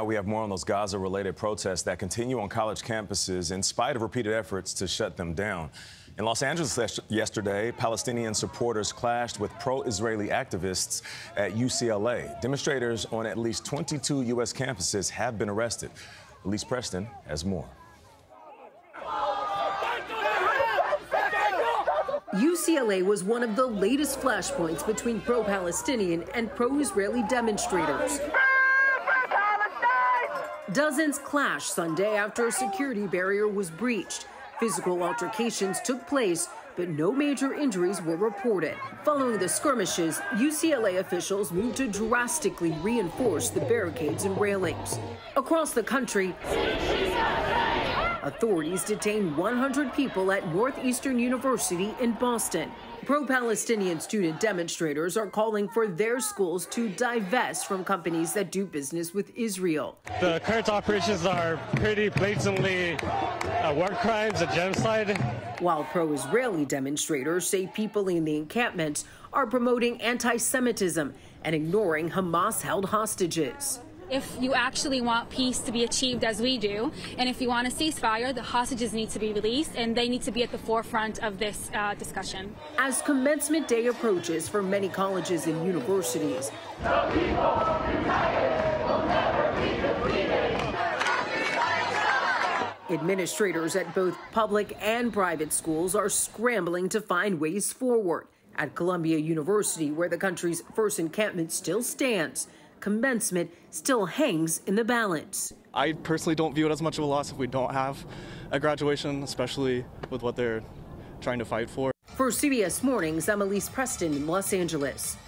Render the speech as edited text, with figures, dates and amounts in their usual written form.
Now we have more on those Gaza-related protests that continue on college campuses in spite of repeated efforts to shut them down. In Los Angeles yesterday, Palestinian supporters clashed with pro-Israeli activists at UCLA. Demonstrators on at least 22 U.S. campuses have been arrested. Elise Preston has more. UCLA was one of the latest flashpoints between pro-Palestinian and pro-Israeli demonstrators. Dozens clashed Sunday after a security barrier was breached. Physical altercations took place, but no major injuries were reported. Following the skirmishes, UCLA officials moved to drastically reinforce the barricades and railings. Across the country, authorities detained 100 people at Northeastern University in Boston. Pro-Palestinian student demonstrators are calling for their schools to divest from companies that do business with Israel. The current operations are pretty blatantly war crimes, a genocide. While pro-Israeli demonstrators say people in the encampments are promoting anti-Semitism and ignoring Hamas-held hostages. If you actually want peace to be achieved as we do, and if you want a ceasefire, the hostages need to be released, and they need to be at the forefront of this discussion. As commencement day approaches for many colleges and universities, the people united will never be defeated. Administrators at both public and private schools are scrambling to find ways forward. At Columbia University, where the country's first encampment still stands, commencement still hangs in the balance. I personally don't view it as much of a loss if we don't have a graduation, especially with what they're trying to fight for. For CBS Mornings, I'm Elise Preston in Los Angeles.